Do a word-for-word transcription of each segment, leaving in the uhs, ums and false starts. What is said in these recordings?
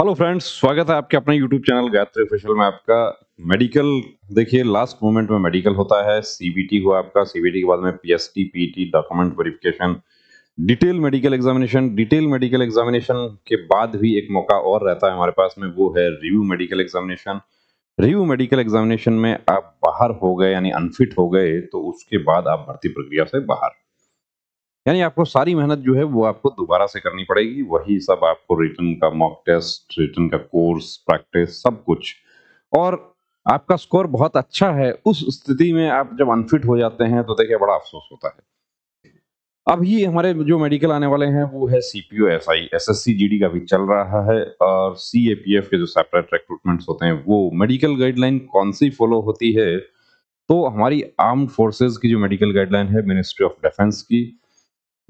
Hello friends, स्वागत है आपके अपने यूट्यूब चैनल गायत्री ऑफिशियल में। आपका मेडिकल देखिए लास्ट मोमेंट में मेडिकल होता है। सीबीटी हुआ आपका, सीबीटी के बाद में P S T, PT, document verification, detail medical examination. Detail medical examination के बाद भी एक मौका और रहता है हमारे पास में, वो है review medical examination. Review medical examination में आप बाहर हो गए यानी अनफिट हो गए तो उसके बाद आप भर्ती प्रक्रिया से बाहर, यानी आपको सारी मेहनत जो है वो आपको दोबारा से करनी पड़ेगी। वही सब आपको रिटन का मॉक टेस्ट, रिटन का कोर्स, प्रैक्टिस, सब कुछ। और आपका स्कोर बहुत अच्छा है, उस स्थिति में आप जब अनफिट हो जाते हैं तो देखिए बड़ा अफसोस होता है। अभी हमारे जो मेडिकल आने वाले हैं वो है CPO, S I, S S C, G D का भी चल रहा है, और सी एपीएफ के जो सेपरेट रिक्रूटमेंट्स होते हैं। वो मेडिकल गाइडलाइन कौन सी फॉलो होती है तो हमारी आर्म्ड फोर्सेज की जो मेडिकल गाइडलाइन है मिनिस्ट्री ऑफ डिफेंस की,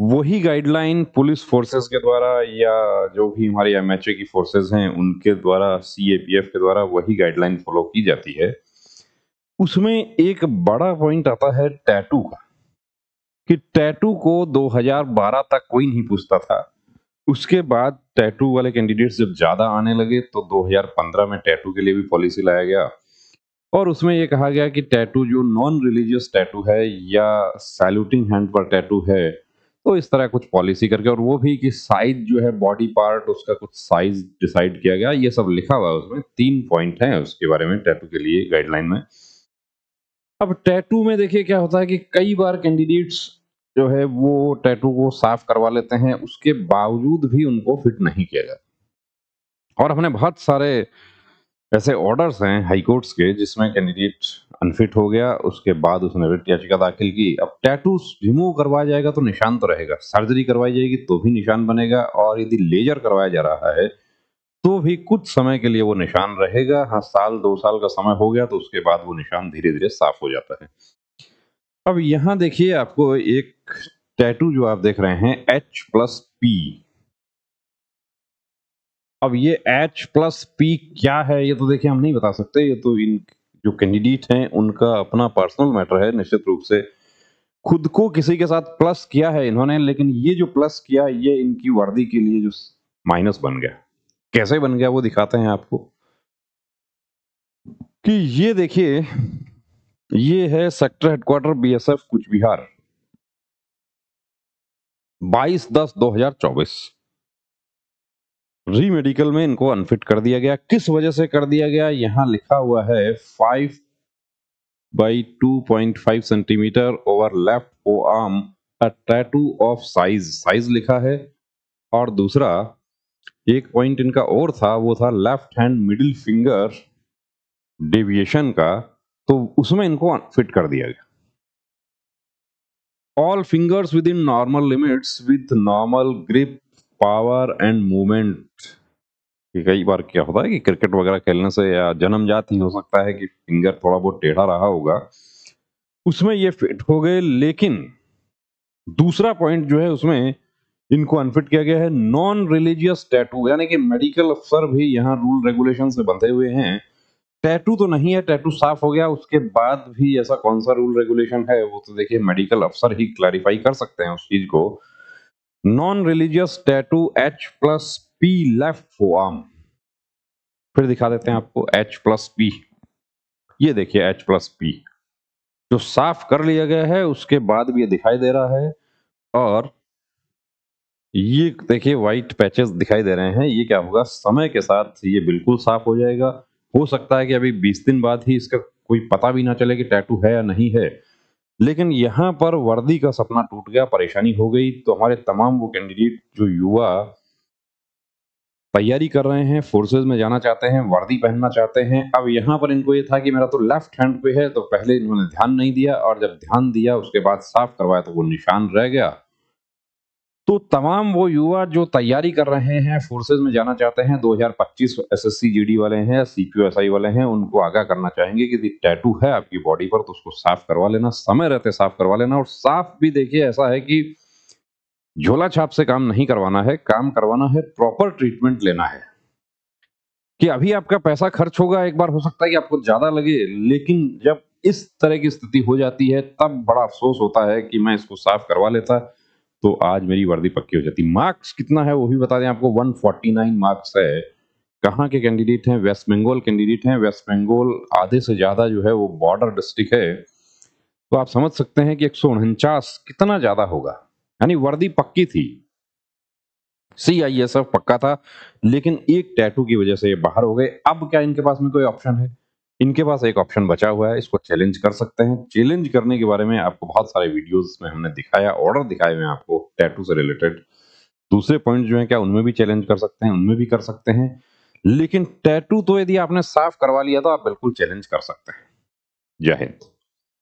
वही गाइडलाइन पुलिस फोर्सेस के द्वारा या जो भी हमारे एमएचए की फोर्सेस हैं उनके द्वारा, सी एपीएफ के द्वारा वही गाइडलाइन फॉलो की जाती है। उसमें एक बड़ा पॉइंट आता है टैटू का, कि टैटू को दो हज़ार बारह तक कोई नहीं पूछता था। उसके बाद टैटू वाले कैंडिडेट्स जब ज़्यादा आने लगे तो दो हज़ार पंद्रह में टैटू के लिए भी पॉलिसी लाया गया, और उसमें ये कहा गया कि टैटू जो नॉन रिलीजियस टैटू है या सैल्यूटिंग हैंड पर टैटू है, तो इस तरह कुछ पॉलिसी करके, और वो भी कि साइज जो है बॉडी पार्ट उसका कुछ साइज डिसाइड किया गया। ये सब लिखा हुआ है उसमें, तीन पॉइंट हैं उसके बारे में टैटू के लिए गाइडलाइन में। अब टैटू में देखिए क्या होता है कि कई बार कैंडिडेट्स जो है वो टैटू को साफ करवा लेते हैं, उसके बावजूद भी उनको फिट नहीं किया जाता। और हमने बहुत सारे ऐसे ऑर्डर्स हैं हाईकोर्ट्स के जिसमें कैंडिडेट अनफिट हो गया, उसके बाद उसने रिट याचिका दाखिल की। अब टैटू रिमूव करवाया जाएगा तो निशान तो रहेगा, सर्जरी करवाई जाएगी तो भी निशान बनेगा, और यदि लेजर करवाया जा रहा है तो भी कुछ समय के लिए वो निशान रहेगा। हाँ, साल दो साल का समय हो गया तो उसके बाद वो निशान धीरे धीरे साफ हो जाता है। अब यहाँ देखिए आपको एक टैटू जो आप देख रहे हैं एच प्लस पी। अब ये H प्लस पी क्या है ये तो देखिए हम नहीं बता सकते, ये तो इन जो कैंडिडेट हैं उनका अपना पर्सनल मैटर है। निश्चित रूप से खुद को किसी के साथ प्लस किया है इन्होंने, लेकिन ये जो प्लस किया ये इनकी वर्दी के लिए जो माइनस बन गया। कैसे बन गया वो दिखाते हैं आपको, कि ये देखिए ये है सेक्टर हेडक्वार्टर बी एसएफ कुछ बिहार, बाईस दस दो हज़ार चौबीस। री मेडिकल में इनको अनफिट कर दिया गया। किस वजह से कर दिया गया यहाँ लिखा हुआ है, five by two point five centimetre over left O arm a tattoo of size, size लिखा है। और दूसरा एक पॉइंट इनका और था, वो था left hand middle finger deviation का, तो उसमें इनको अनफिट कर दिया गया। All fingers within normal limits with normal grip power and movement. कई बार क्या होता है कि क्रिकेट वगैरह खेलने से या जन्मजात ही हो सकता है कि फिंगर थोड़ा बहुत टेढ़ा रहा होगा, उसमें ये फिट हो गए। लेकिन दूसरा पॉइंट जो है उसमें इनको अनफिट किया गया है, नॉन रिलीजियस टैटू, यानी कि मेडिकल अफसर भी यहाँ रूल रेगुलेशन से बंधे हुए हैं। टैटू तो नहीं है, टैटू साफ हो गया, उसके बाद भी ऐसा कौन सा रूल रेगुलेशन है वो तो देखिए मेडिकल अफसर ही क्लैरिफाई कर सकते हैं उस चीज को। Non religious tattoo H plus P left forearm, फिर दिखा देते हैं आपको H प्लस पी। ये देखिए H प्लस पी जो साफ कर लिया गया है, उसके बाद भी ये दिखाई दे रहा है। और ये देखिए व्हाइट पैचेस दिखाई दे रहे हैं, ये क्या होगा, समय के साथ ये बिल्कुल साफ हो जाएगा। हो सकता है कि अभी बीस दिन बाद ही इसका कोई पता भी ना चले कि टैटू है या नहीं है, लेकिन यहाँ पर वर्दी का सपना टूट गया, परेशानी हो गई। तो हमारे तमाम वो कैंडिडेट जो युवा तैयारी कर रहे हैं, फोर्सेज में जाना चाहते हैं, वर्दी पहनना चाहते हैं, अब यहाँ पर इनको ये था कि मेरा तो लेफ्ट हैंड पे है, तो पहले इन्होंने ध्यान नहीं दिया, और जब ध्यान दिया उसके बाद साफ करवाया तो वो निशान रह गया। तो तमाम वो युवा जो तैयारी कर रहे हैं, फोर्सेज में जाना चाहते हैं, दो हज़ार पच्चीस एसएससी जीडी वाले हैं, सीपीओ एसआई वाले हैं, उनको आगाह करना चाहेंगे कि टैटू है आपकी बॉडी पर तो उसको साफ करवा लेना, समय रहते साफ करवा लेना। और साफ भी देखिए ऐसा है कि झोला छाप से काम नहीं करवाना है, काम करवाना है, प्रॉपर ट्रीटमेंट लेना है। कि अभी आपका पैसा खर्च होगा, एक बार हो सकता है कि आपको ज्यादा लगे, लेकिन जब इस तरह की स्थिति हो जाती है तब बड़ा अफसोस होता है कि मैं इसको साफ करवा लेता तो आज मेरी वर्दी पक्की हो जाती। मार्क्स कितना है वो भी बता दें आपको, एक सौ उनचास मार्क्स है। कहाँ के कैंडिडेट हैं, वेस्ट बंगाल कैंडिडेट हैं। वेस्ट बंगाल आधे से ज़्यादा जो है वो बॉर्डर डिस्ट्रिक्ट है, तो आप समझ सकते हैं कि एक सौ उनचास कितना ज़्यादा होगा। यानी वर्दी पक्की थी, सी आई एस एफ पक्का था, लेकिन एक टैटू की वजह से ये बाहर हो गए। अब क्या इनके पास में कोई ऑप्शन है? इनके पास एक ऑप्शन बचा हुआ है, इसको चैलेंज कर सकते हैं। चैलेंज करने के बारे में आपको बहुत सारे वीडियोस में हमने दिखाया, ऑर्डर दिखाए हुए आपको टैटू से रिलेटेड। दूसरे पॉइंट जो है क्या उनमें भी चैलेंज कर सकते हैं, उनमें भी कर सकते हैं, लेकिन टैटू तो यदि आपने साफ करवा लिया तो आप बिल्कुल चैलेंज कर सकते हैं। जय हिंद।